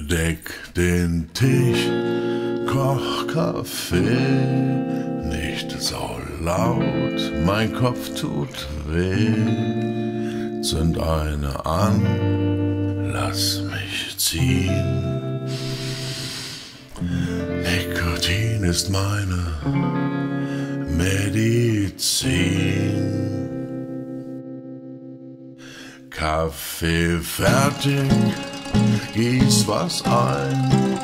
Deck den Tisch, koch Kaffee, nicht so laut, mein Kopf tut weh. Zünd eine an, lass mich ziehen. Nikotin ist meine Medizin. Kaffee fertig, gieß was ein,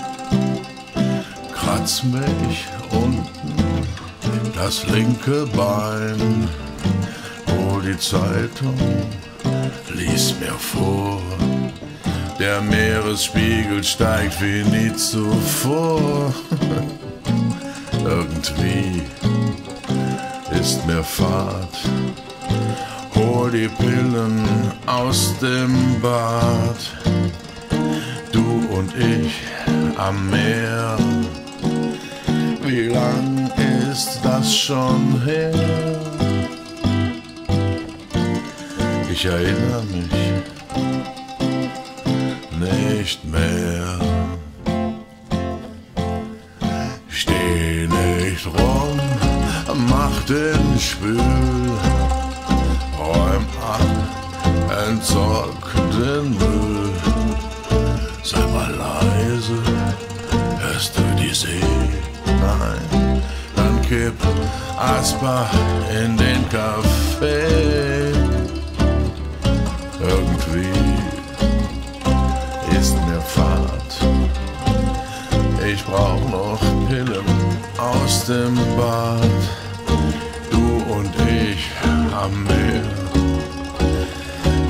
kratz mich unten das linke Bein. Hol die Zeitung, lies mir vor, der Meeresspiegel steigt wie nie zuvor. Irgendwie ist mir fad, hol die Pillen aus dem Bad. Du und ich am Meer, wie lang ist das schon her? Ich erinnere mich nicht mehr. Steh nicht rum, mach den Schwül, räum ab, entsorg den Müll. Sei mal leise, hörst du die See? Nein, dann kipp Asbach in den Kaffee. Irgendwie ist mir fad, ich brauch noch Pillen aus dem Bad. Du und ich am Meer,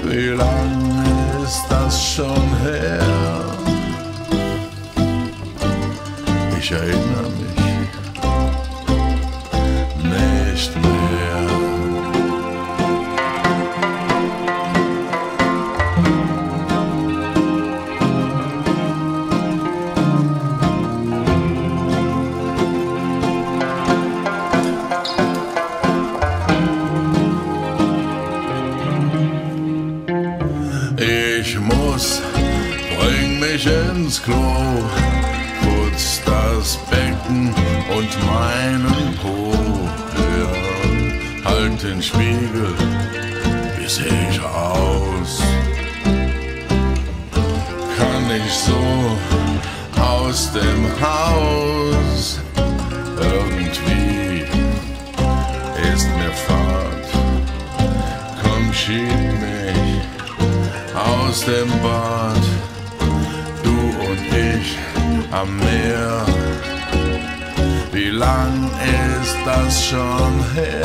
wie lang ist das schon her? Ich erinnere mich nicht mehr. Ich muss, bring mich ins Klo, putz das Becken und meinen Po. Ja, halt den Spiegel, wie seh ich aus? Kann ich so aus dem Haus? Irgendwie ist mir fad, komm, schieb mich aus dem Bad. Du und ich am Meer, wie lang ist das schon her?